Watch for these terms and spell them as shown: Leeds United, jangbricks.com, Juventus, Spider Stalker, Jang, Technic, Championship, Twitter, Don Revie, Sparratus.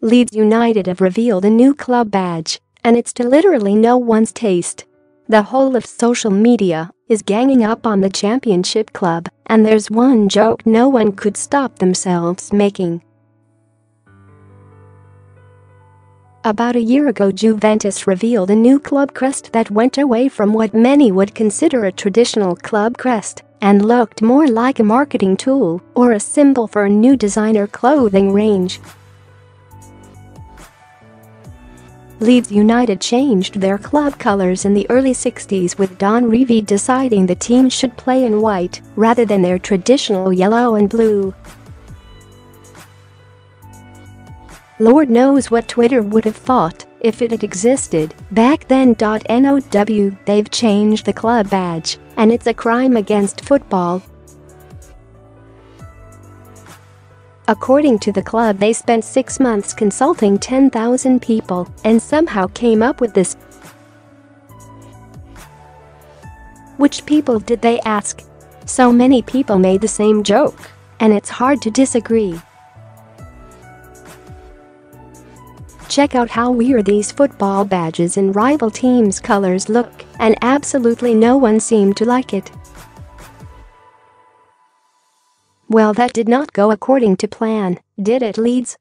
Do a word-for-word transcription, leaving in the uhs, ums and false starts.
Leeds United have revealed a new club badge, and it's to literally no one's taste. The whole of social media is ganging up on the Championship club, and there's one joke no one could stop themselves making. About a year ago, Juventus revealed a new club crest that went away from what many would consider a traditional club crest and looked more like a marketing tool or a symbol for a new designer clothing range. Leeds United changed their club colours in the early sixties, with Don Revie deciding the team should play in white rather than their traditional yellow and blue. Lord knows what Twitter would have thought if it had existed back then. No, they've changed the club badge, and it's a crime against football. According to the club, they spent six months consulting ten thousand people and somehow came up with this. Which people did they ask? So many people made the same joke, and it's hard to disagree. Check out how weird these football badges in rival teams' colors look, and absolutely no one seemed to like it. Well, that did not go according to plan, did it, Leeds?